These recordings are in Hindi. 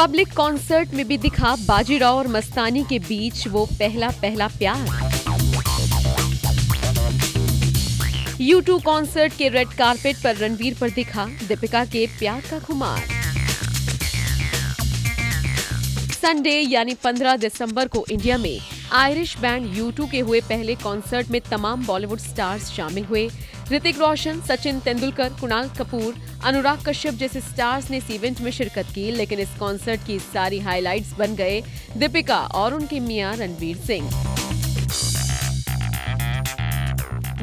पब्लिक कॉन्सर्ट में भी दिखा बाजीराव और मस्तानी के बीच वो पहला प्यार। U2 कॉन्सर्ट के रेड कार्पेट पर रणवीर पर दिखा दीपिका के प्यार का खुमार। संडे यानी 15 दिसंबर को इंडिया में आयरिश बैंड U2 के हुए पहले कॉन्सर्ट में तमाम बॉलीवुड स्टार्स शामिल हुए। ऋतिक रोशन, सचिन तेंदुलकर, कुणाल कपूर, अनुराग कश्यप जैसे स्टार्स ने इस इवेंट में शिरकत की, लेकिन इस कॉन्सर्ट की सारी हाइलाइट्स बन गए दीपिका और उनके मियां रणवीर सिंह।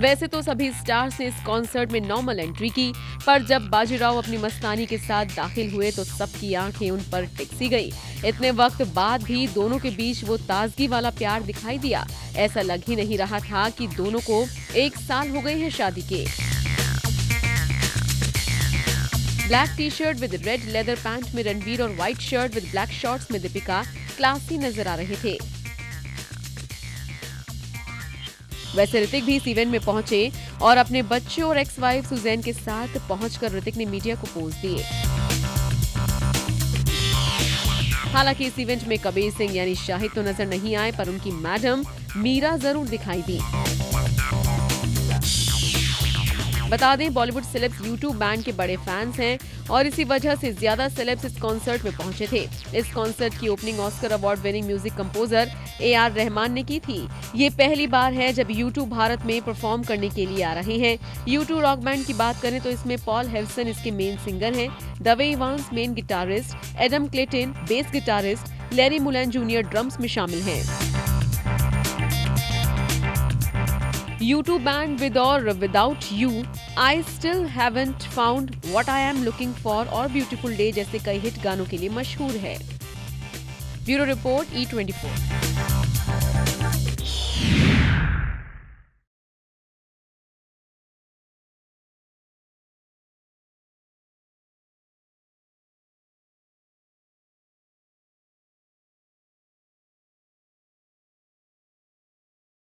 वैसे तो सभी स्टार्स ने इस कॉन्सर्ट में नॉर्मल एंट्री की, पर जब बाजीराव अपनी मस्तानी के साथ दाखिल हुए तो सबकी आंखें उन पर टिकसी गई। इतने वक्त बाद भी दोनों के बीच वो ताजगी वाला प्यार दिखाई दिया। ऐसा लग ही नहीं रहा था कि दोनों को 1 साल हो गए हैं शादी के। Black T shirt with red leather pant में रणवीर और white shirt with black shorts में दीपिका क्लासी नजर आ रहे थे। वैसे ऋतिक भी इस इवेंट में पहुंचे और अपने बच्चे और एक्स वाइफ सुजैन के साथ पहुंचकर ऋतिक ने मीडिया को पोज दिए। हालांकि इस इवेंट में कबीर सिंह यानी शाहिद तो नजर नहीं आए, पर उनकी मैडम मीरा जरूर दिखाई दी। बता दें बॉलीवुड सेलेब्स U2 बैंड के बड़े फैंस हैं और इसी वजह से ज्यादा सेलेब्स इस कॉन्सर्ट में पहुंचे थे। इस कॉन्सर्ट की opening Oscar award winning music composer A.R. Rahman ने की थी। ये पहली बार है जब U2 भारत में परफॉर्म करने के लिए आ रहे हैं। U2 रॉक बैंड की बात करें तो इसमें पॉल हेल्सन इसके मेन सिंगर हैं, Dave Evans main guitarist, Adam Clayton bass guitarist, Larry Mullen junior drums में शामिल हैं। U2 band with or without you, I still haven't found what I am looking for और beautiful day जैसे कई हिट गानों के लिए मशहूर है। Bureau report E24।